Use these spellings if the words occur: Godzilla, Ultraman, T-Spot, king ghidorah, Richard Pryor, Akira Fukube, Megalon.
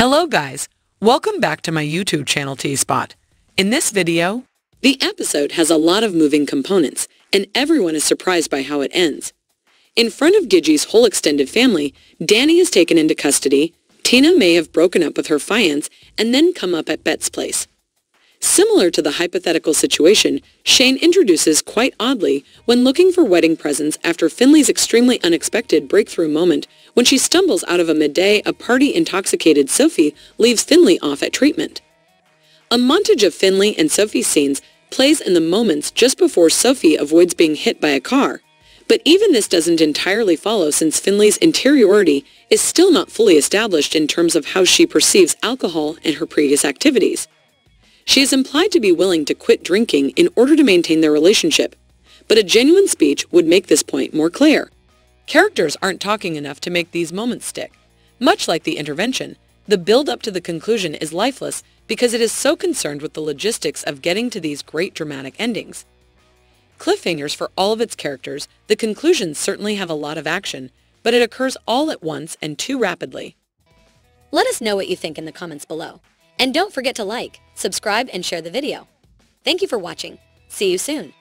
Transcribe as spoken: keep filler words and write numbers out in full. Hello guys, welcome back to my YouTube channel T-Spot. In this video, the episode has a lot of moving components, and everyone is surprised by how it ends. In front of Gigi's whole extended family, Danny is taken into custody, Tina may have broken up with her fiancé, and then come up at Bet's place. Similar to the hypothetical situation, Shane introduces quite oddly when looking for wedding presents after Finley's extremely unexpected breakthrough moment when she stumbles out of a midday a party-intoxicated Sophie leaves Finley off at treatment. A montage of Finley and Sophie's scenes plays in the moments just before Sophie avoids being hit by a car, but even this doesn't entirely follow since Finley's interiority is still not fully established in terms of how she perceives alcohol and her previous activities. She is implied to be willing to quit drinking in order to maintain their relationship, but a genuine speech would make this point more clear. Characters aren't talking enough to make these moments stick. Much like the intervention, the build-up to the conclusion is lifeless because it is so concerned with the logistics of getting to these great dramatic endings. Cliffhangers for all of its characters, the conclusions certainly have a lot of action, but it occurs all at once and too rapidly. Let us know what you think in the comments below. And don't forget to like, subscribe, and share the video. Thank you for watching. See you soon.